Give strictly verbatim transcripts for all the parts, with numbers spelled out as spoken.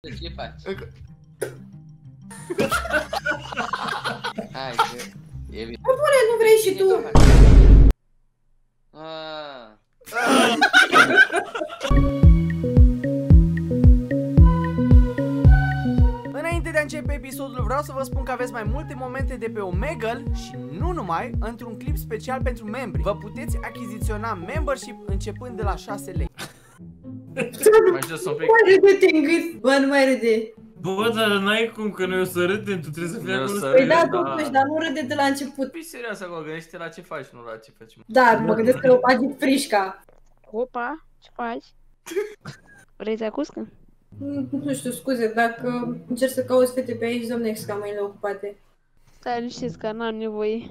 Deci ce faci? Hai că e bine. Bă, bune, nu vrei și tu? Înainte de a începe episodul, vreau să vă spun că aveți mai multe momente de pe Omegle și nu numai, într-un clip special pentru membri. Vă puteți achiziționa membership începând de la șase lei. Mai jos un pic. Bă, nu mai râde. Bă, dar n-ai cum, că noi o să râdem, tu trebuie să fii acolo. Păi da, totuși, dar nu râde de la început. Fii serios acolo, gândește la ce faci, nu la ce faci. Da, mă gândesc că o faci frișca. Opa, ce faci? Vrei să acuscă? Nu știu, scuze, dacă încerc să cauți fete pe aici, domne, că am mâinile ocupate. Stai, nu știți că n-am nevoie.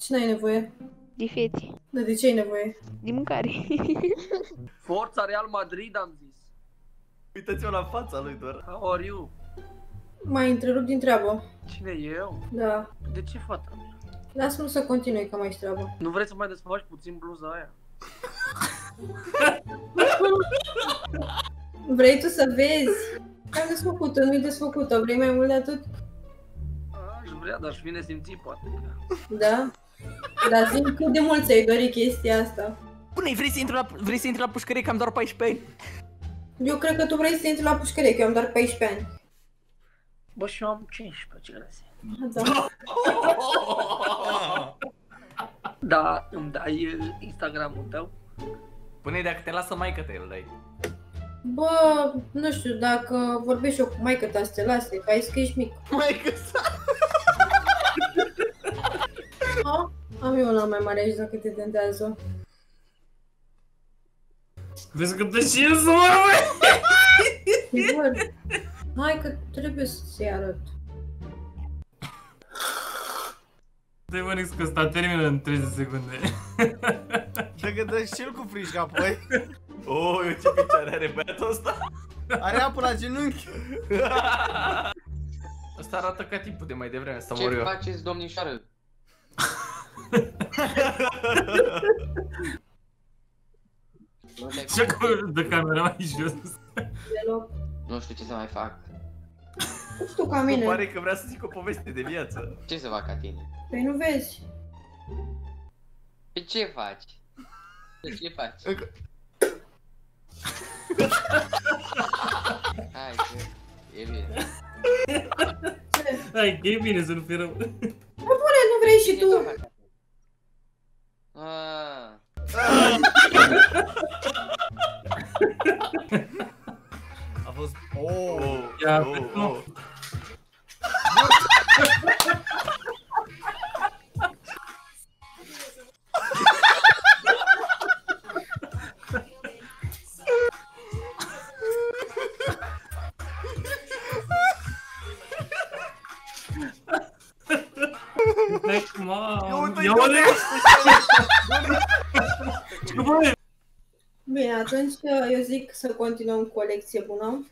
Ce n-ai nevoie? De fete. Dar de ce ai nevoie? De mâncare. Forța Real Madrid, am zis. Uitați-o la fața lui doar. How are you? M-ai întrerupt din treabă. Cine, eu? Da. De ce, fata mea? Lasă-mi să continui, că mai ești treabă. Nu vrei să mai desfaci puțin bluza aia? Vrei tu să vezi? Am desfăcut-o, nu-i desfăcut-o. Vrei mai mult de atât? Aș vrea, dar aș fi nesimțit, poate. Da? Dar simt cât de mult ți-ai dorit chestia asta. Pune-i, vrei să intri la, vrei să intri la pușcărie, că am doar paisprezece ani? Eu cred că tu vrei să intri la pușcărie, că eu am doar paisprezece ani. Bă, și eu am cincisprezece, ce grăsie. Da. Da, îmi dai Instagram-ul tău? Pune-i, dacă te lasă maică te îl dai. Bă, nu știu, dacă vorbești eu cu maică ta să te lase, că ai zis că ești mic. Maică sa... A? Am eu una mai mare aici, dacă te tentează. Vezi că te și ies, mă, băi! Hai că trebuie să-ți arăt. Te mănânc că ăsta termină în treizeci de secunde. Dacă dă și el cu frișca, apoi. Oh, eu ce picioare are băiatul ăsta? Are apă la genunchi. Ăsta arată ca tipul de mai devreme, ăsta mor eu. Ce faceți, domnișoară? Ce acolo de camera mai jos? Deloc. Nu știu ce să mai fac. Nu știu ca mine. Îmi pare că vrea să zic o poveste de viață. Ce să fac ca tine? Păi nu vezi. Păi ce faci? Ce faci? Hai că e bine. Hai că e bine să nu fie rău. Mă pune, nu vrei și tu? Aaaa. A fost... Oooo... Oooo... Bine, atunci eu zic să continuăm cu o lecție bună.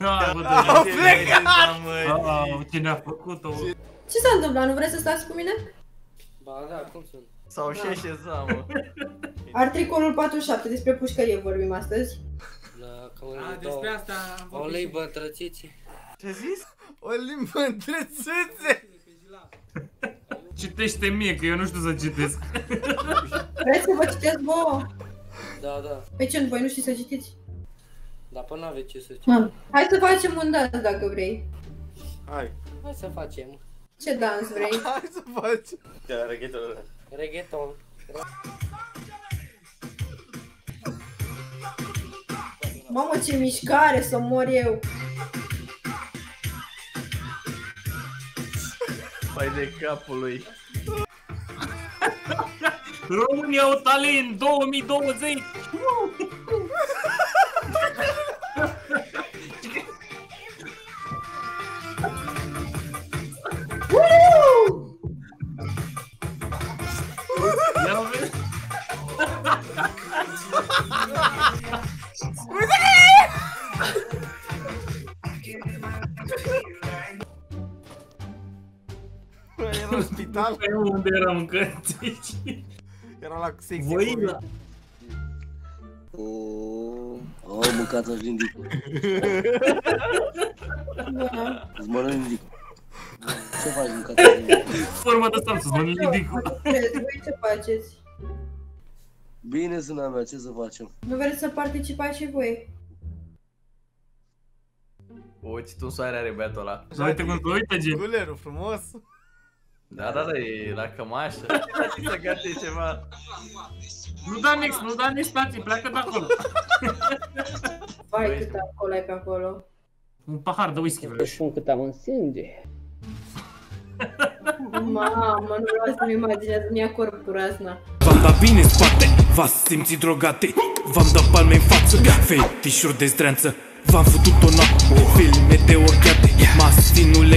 Au plecat! Cine a făcut-o? Ce s-a întâmplat? Nu vreți să stați cu mine? Ba da, cum sunt? S-au șeșezat, mă. Articolul patruzeci și șapte, despre pușcărie vorbim astăzi. A, despre asta am vorbit. O limbă întrățiți. Ce-ai zis? O limbă întrățiți! Citește mie, că eu nu știu să citesc. Vreți să vă citesc vouă? Da, da. Pe ce, voi nu știți să citiți? Da, până n-aveți ce să citiți. Hai să facem un dans, dacă vrei. Hai. Hai să facem. Ce dans vrei? Hai să facem. Da, reggaeton. Reggaeton. Mamă, ce mișcare, să mor eu. Pai de capul lui. România au talent două mii douăzeci! Era în spital? Unde eram încă? Era la sexy. Voila! Oooo... să mâncați aș din dic. Îți mănânci din dic. Ce faci mâncați aș din dic? Forma de asta, să-ți mănânci din dic. Voi ce faceți? Bine, zâna mea, ce să facem? Nu vreți să participați și voi? Uite, tu soare are băiatul ăla. Uite cum se uită, gen. Gulerul frumos. Da, da, da, e la cămașă. Ce să gătești ceva? Nu da nix, nu da nix, frate, pleacă de acolo. Vai, cât acolo ai pe acolo. Un pahar de whisky vreau. Să pun cât am în sânge. Mamă, nu vreau să-mi imaginez, nu ia corpul razna. V-am dat bine în spate, v-ați simțit drogate. V-am dat palme în față, fetișuri de zdreanță. V-am făcut o noapte, filme de orchiate, masinule.